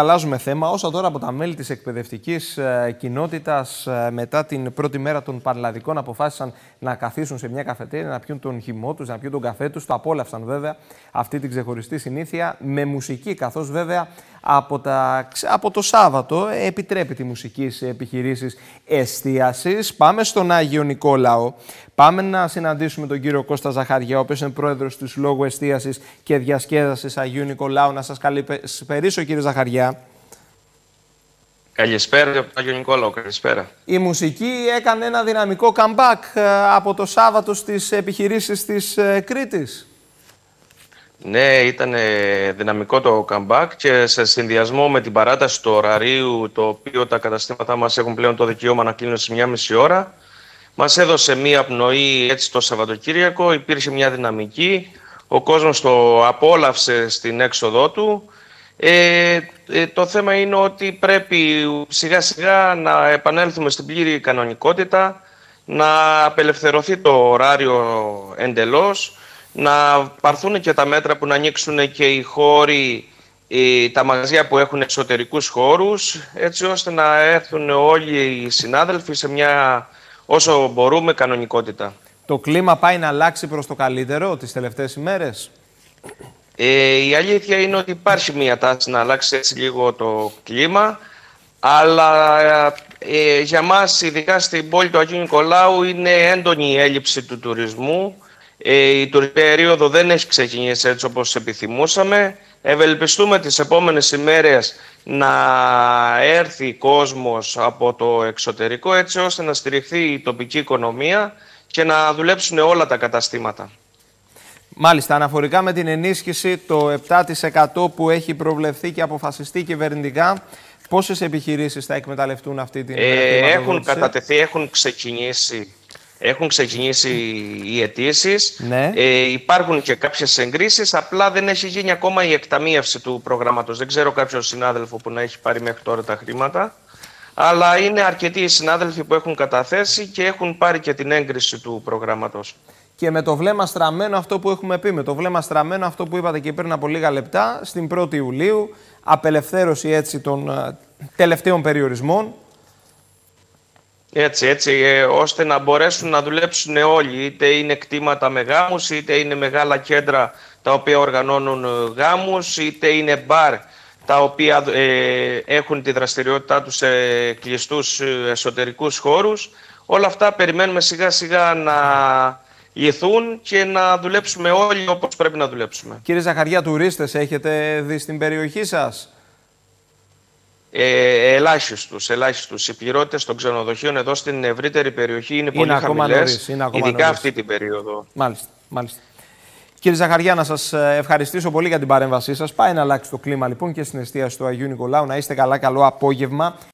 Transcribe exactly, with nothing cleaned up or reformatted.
Αλλάζουμε θέμα. Όσα τώρα από τα μέλη της εκπαιδευτικής κοινότητας μετά την πρώτη μέρα των πανελλαδικών αποφάσισαν να καθίσουν σε μια καφετέρια, να πιούν τον χυμό τους, να πιούν τον καφέ τους. Το απόλαυσαν βέβαια αυτή την ξεχωριστή συνήθεια με μουσική, καθώς βέβαια από, τα... από το Σάββατο επιτρέπεται η μουσική σε επιχειρήσεις εστίασης. Πάμε στον Άγιο Νικόλαο. Πάμε να συναντήσουμε τον κύριο Κώστα Ζαχαριά, ο οποίος είναι πρόεδρος του Σλόγου Εστίασης και Διασκέδασης Αγίου Νικολάου. Να σας καλησπερίσω, κύριε Ζαχαριά. Καλησπέρα από τον Άγιο Νικόλαο, καλησπέρα. Η μουσική έκανε ένα δυναμικό comeback από το Σάββατο στις επιχειρήσεις της Κρήτης. Ναι, ήταν δυναμικό το comeback και σε συνδυασμό με την παράταση του ωραρίου, το οποίο τα καταστήματά μας έχουν πλέον το δικαίωμα να κλείνουν στις μία μισή ώρα, μας έδωσε μία πνοή έτσι το Σαββατοκύριακο, υπήρχε μια δυναμική, ο κόσμος το απόλαυσε στην έξοδό του. Ε, το θέμα είναι ότι πρέπει σιγά σιγά να επανέλθουμε στην πλήρη κανονικότητα, να απελευθερωθεί το ωράριο εντελώς, να πάρθουν και τα μέτρα που να ανοίξουν και οι χώροι, τα μαγαζιά που έχουν εξωτερικούς χώρους, έτσι ώστε να έρθουν όλοι οι συνάδελφοι σε μια όσο μπορούμε κανονικότητα. Το κλίμα πάει να αλλάξει προς το καλύτερο τις τελευταίες ημέρες. Ε, η αλήθεια είναι ότι υπάρχει μία τάση να αλλάξει έτσι λίγο το κλίμα, αλλά ε, για μας, ειδικά στην πόλη του Αγίου Νικολάου, είναι έντονη η έλλειψη του τουρισμού. Ε, η τουριστική περίοδο δεν έχει ξεκινήσει έτσι όπως επιθυμούσαμε. Ευελπιστούμε τις επόμενες ημέρες να έρθει κόσμος από το εξωτερικό, έτσι ώστε να στηριχθεί η τοπική οικονομία και να δουλέψουν όλα τα καταστήματα. Μάλιστα, αναφορικά με την ενίσχυση το επτά τοις εκατό που έχει προβλεφθεί και αποφασιστεί κυβερνητικά, πόσες επιχειρήσεις θα εκμεταλλευτούν αυτή την ε, έχουν κατατεθεί, έχουν ξεκινήσει, έχουν ξεκινήσει οι αιτήσεις, ναι. ε, υπάρχουν και κάποιες εγκρίσεις, απλά δεν έχει γίνει ακόμα η εκταμείευση του προγράμματος. Δεν ξέρω κάποιον συνάδελφο που να έχει πάρει μέχρι τώρα τα χρήματα, αλλά είναι αρκετοί οι συνάδελφοι που έχουν καταθέσει και έχουν πάρει και την έγκριση του προγράμματος. Και με το βλέμμα στραμμένο αυτό που έχουμε πει, με το βλέμμα στραμμένο αυτό που είπατε και πριν από λίγα λεπτά, στην πρώτη Ιουλίου, απελευθέρωση έτσι των τελευταίων περιορισμών. Έτσι, έτσι, ε, ώστε να μπορέσουν να δουλέψουν όλοι, είτε είναι κτήματα με γάμους, είτε είναι μεγάλα κέντρα τα οποία οργανώνουν γάμους, είτε είναι μπαρ τα οποία ε, έχουν τη δραστηριότητά τους σε κλειστούς εσωτερικούς χώρους. Όλα αυτά περιμένουμε σιγά σιγά να λυθούν και να δουλέψουμε όλοι όπως πρέπει να δουλέψουμε. Κύριε Ζαχαριά, τουρίστες έχετε δει στην περιοχή σας? Ε, ελάχιστους, ελάχιστους. Οι πληρότητες των ξενοδοχείων εδώ στην ευρύτερη περιοχή είναι, είναι πολύ ακόμα χαμηλές, νωρίς, είναι ακόμα ειδικά νωρίς αυτή την περίοδο. Μάλιστα, μάλιστα. Κύριε Ζαχαριά, να σας ευχαριστήσω πολύ για την παρέμβασή σας. Πάει να αλλάξει το κλίμα λοιπόν και στην εστίαση του Αγίου Νικολάου. Να είστε καλά, καλό απόγευμα.